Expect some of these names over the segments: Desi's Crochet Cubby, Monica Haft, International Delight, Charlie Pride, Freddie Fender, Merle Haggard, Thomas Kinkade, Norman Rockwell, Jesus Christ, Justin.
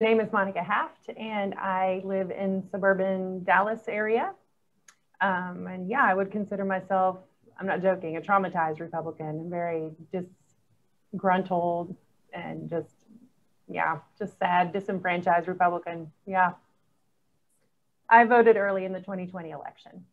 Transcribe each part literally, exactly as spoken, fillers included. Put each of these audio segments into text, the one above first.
My name is Monica Haft, and I live in suburban Dallas area. Um, and yeah, I would consider myself, I'm not joking, a traumatized Republican. I'm very disgruntled and just, yeah, just sad, disenfranchised Republican. Yeah. I voted early in the twenty twenty election.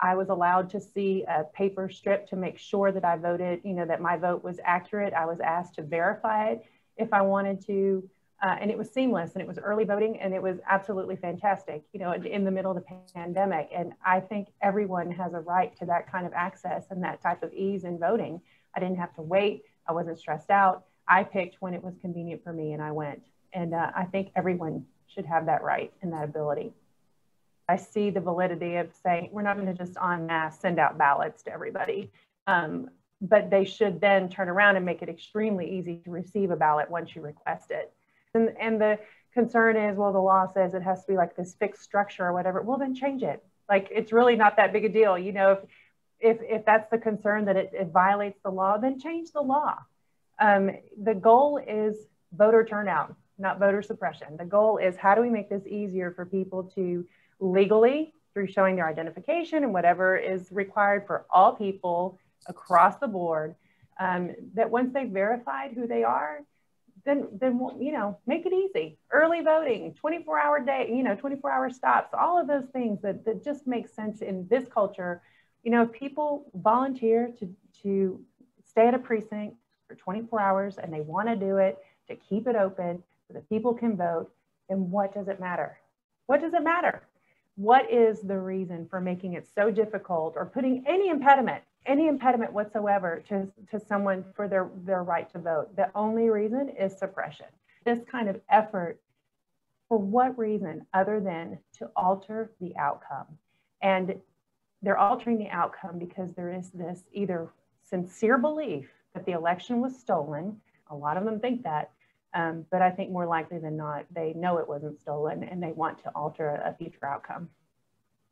I was allowed to see a paper strip to make sure that I voted, you know, that my vote was accurate. I was asked to verify it if I wanted to. Uh, and it was seamless, and it was early voting, and it was absolutely fantastic, you know, in the middle of the pandemic. And I think everyone has a right to that kind of access and that type of ease in voting. I didn't have to wait. I wasn't stressed out. I picked when it was convenient for me, and I went. And uh, I think everyone should have that right and that ability. I see the validity of saying, we're not going to just en masse send out ballots to everybody. Um, but they should then turn around and make it extremely easy to receive a ballot once you request it. And, and the concern is, well, the law says it has to be like this fixed structure or whatever. Well, then change it. Like, it's really not that big a deal. You know, if, if, if that's the concern, that it, it violates the law, then change the law. Um, the goal is voter turnout, not voter suppression. The goal is, how do we make this easier for people to legally, through showing their identification and whatever is required for all people across the board, um, that once they've verified who they are, then, then you know, make it easy. Early voting, twenty-four hour day, you know, twenty-four hour stops, all of those things that, that just make sense in this culture. You know, if people volunteer to, to stay at a precinct for twenty-four hours and they want to do it to keep it open so that people can vote, then what does it matter? What does it matter? What is the reason for making it so difficult or putting any impediment, any impediment whatsoever to, to someone for their, their right to vote? The only reason is suppression. This kind of effort, for what reason other than to alter the outcome? And they're altering the outcome because there is this either sincere belief that the election was stolen. A lot of them think that. Um, but I think more likely than not, they know it wasn't stolen and they want to alter a future outcome.